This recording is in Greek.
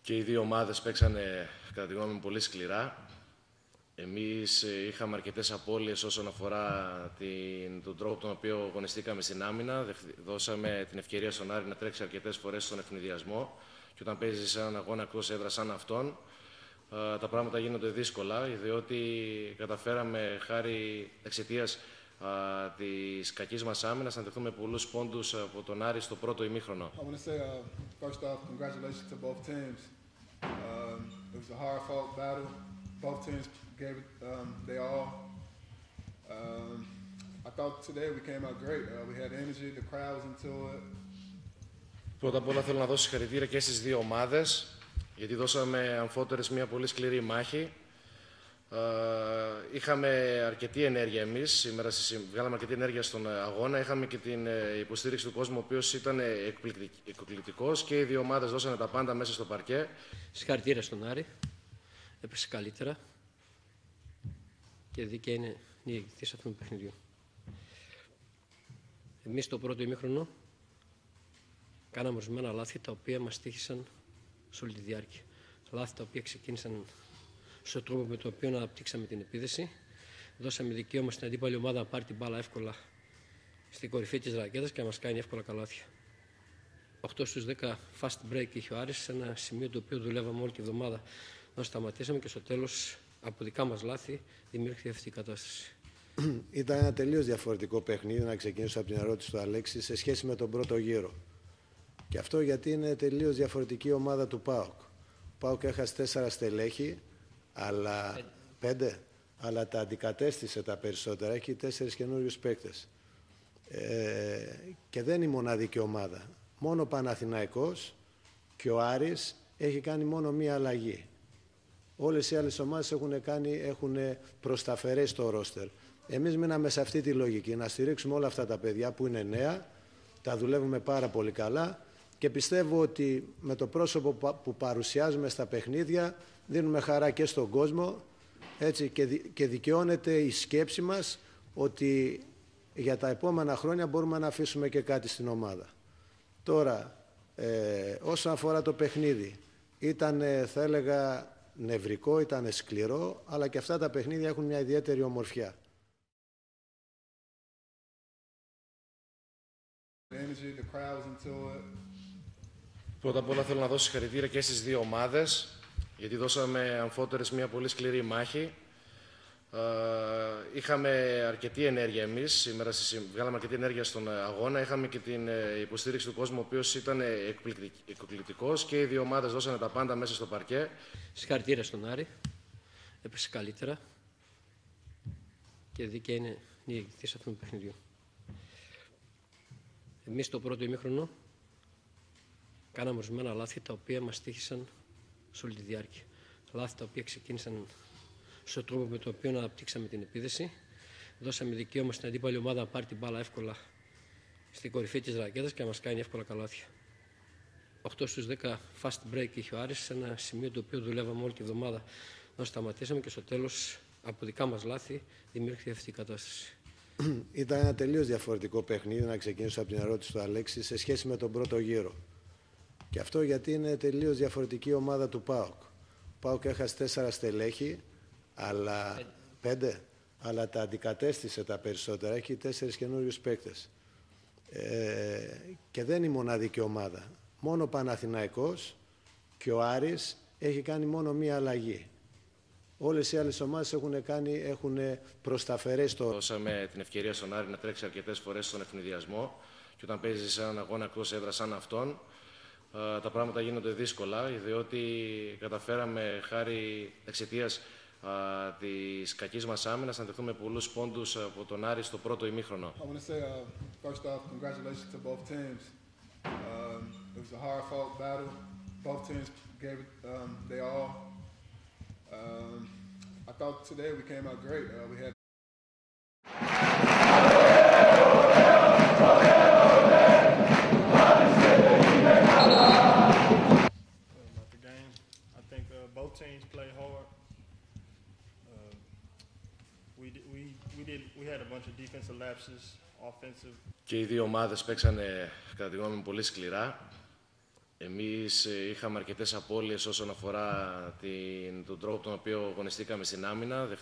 Και οι δύο ομάδες παίξανε, κατά τη γνώμη μου, πολύ σκληρά. Εμείς είχαμε αρκετές απώλειες όσον αφορά τον τρόπο τον οποίο αγωνιστήκαμε στην άμυνα. Δώσαμε την ευκαιρία στον Άρη να τρέξει αρκετές φορές στον ευνηδιασμό. Και όταν παίζεις έναν αγώνα εκτός έδρας σαν αυτόν, τα πράγματα γίνονται δύσκολα, διότι καταφέραμε εξαιτίας της κακής μας άμυνας να δεχτούμε πολλούς πόντους από τον Άρη στο πρώτο ημίχρονο. Πρώτα απ' όλα θέλω να δώσω συγχαρητήρια και στις δύο ομάδες, γιατί δώσαμε αμφότερες μια πολύ σκληρή μάχη. Είχαμε αρκετή ενέργεια εμείς, σήμερα βγάλαμε αρκετή ενέργεια στον αγώνα. Είχαμε και την υποστήριξη του κόσμου, ο οποίος ήταν εκπληκτικός, και οι δύο ομάδες δώσανε τα πάντα μέσα στο παρκέ. Συγχαρητήρια στον Άρη, έπαιξε καλύτερα και δίκαια είναι διεκδικητής αυτού του παιχνιδιού. Εμείς το πρώτο ημίχρονο κάναμε ορισμένα λάθη τα οποία μας τύχησαν σε όλη τη διάρκεια. Λάθη τα οποία ξεκίνησαν στον τρόπο με τον οποίο αναπτύξαμε την επίδεση. Δώσαμε δικαίωμα στην αντίπαλη ομάδα να πάρει την μπάλα εύκολα στην κορυφή της ρακέτας και να μας κάνει εύκολα καλάθια. 8 στους 10 fast break είχε ο Άρης, ένα σημείο το οποίο δουλεύαμε όλη τη εβδομάδα να σταματήσαμε, και στο τέλος από δικά μας λάθη δημιουργήθηκε αυτή η κατάσταση. Ήταν ένα τελείως διαφορετικό παιχνίδι, να ξεκινήσω από την ερώτηση του Αλέξη, σε σχέση με τον πρώτο γύρο. Και αυτό γιατί είναι τελείως διαφορετική ομάδα του ΠΑΟΚ. Ο ΠΑΟΚ έχασε 4 στελέχη, αλλά 5, αλλά τα αντικατέστησε τα περισσότερα. Έχει 4 καινούριους παίκτες. Και δεν είναι η μοναδική ομάδα. Μόνο ο Παναθηναϊκός και ο Άρης έχει κάνει μόνο μία αλλαγή. Όλες οι άλλες ομάδες έχουν προσταφερές το ρόστερ. Εμείς μείναμε σε αυτή τη λογική, να στηρίξουμε όλα αυτά τα παιδιά που είναι νέα, τα δουλεύουμε πάρα πολύ καλά. Και πιστεύω ότι με το πρόσωπο που παρουσιάζουμε στα παιχνίδια δίνουμε χαρά και στον κόσμο, έτσι, και δικαιώνεται η σκέψη μας ότι για τα επόμενα χρόνια μπορούμε να αφήσουμε και κάτι στην ομάδα. Τώρα, όσον αφορά το παιχνίδι, ήταν, θα έλεγα, νευρικό, ήταν σκληρό, αλλά και αυτά τα παιχνίδια έχουν μια ιδιαίτερη ομορφιά. Πρώτα απ' όλα θέλω να δώσω συγχαρητήρια και στις δύο ομάδες, γιατί δώσαμε αμφότερες μια πολύ σκληρή μάχη. Είχαμε αρκετή ενέργεια εμείς, σήμερα βγάλαμε αρκετή ενέργεια στον αγώνα. Είχαμε και την υποστήριξη του κόσμου, ο οποίος ήταν εκπληκτικός, και οι δύο ομάδες δώσανε τα πάντα μέσα στο παρκέ. Συγχαρητήρια στον Άρη, έπαιξε καλύτερα και δίκαια είναι διεκδικητής αυτού του παιχνιδιού. Εμείς το πρώτο ημίχρονο κάναμε ορισμένα λάθη τα οποία μας τύχησαν σε όλη τη διάρκεια. Λάθη τα οποία ξεκίνησαν στον τρόπο με τον οποίο αναπτύξαμε την επίδεση. Δώσαμε δικαίωμα στην αντίπαλη ομάδα να πάρει την μπάλα εύκολα στην κορυφή της ρακέτας και να μας κάνει εύκολα καλάθια. 8 στους 10 fast break είχε ο Άρης, ένα σημείο το οποίο δουλεύαμε όλη τη εβδομάδα να σταματήσαμε, και στο τέλος από δικά μας λάθη δημιουργήθηκε αυτή η κατάσταση. Ήταν ένα τελείως διαφορετικό παιχνίδι, να ξεκινήσω από την ερώτηση του Αλέξη, σε σχέση με τον πρώτο γύρο. Και αυτό γιατί είναι τελείως διαφορετική ομάδα του ΠΑΟΚ. Ο ΠΑΟΚ έχασε 4 στελέχη, αλλά 5, αλλά τα αντικατέστησε τα περισσότερα. Έχει 4 καινούριους παίκτες. Και δεν είναι η μοναδική ομάδα. Μόνο ο Παναθηναϊκός και ο Άρης έχει κάνει μόνο μία αλλαγή. Όλες οι άλλες ομάδες έχουν προσταφερές το. Δώσαμε την ευκαιρία στον Άρη να τρέξει αρκετές φορές στον ευνηδιασμό, και όταν παίζεις έναν αγώνα εκτός έδρας σαν αυτόν, τα πράγματα γίνονται δύσκολα, διότι καταφέραμε εξαιτίας της κακής μας άμυνας να δεχτούμε πολλούς πόντους από τον Άρη στο πρώτο ημίχρονο. I thought today we came out great. We had about the game. I think both teams play hard. We had a bunch of defensive lapses, offensive. Και οι δύο ομάδες παίξανε κατά τη γνώμη μου πολύ σκληρά. Εμείς είχαμε αρκετές απώλειες όσον αφορά τον τρόπο τον οποίο αγωνιστήκαμε στην άμυνα.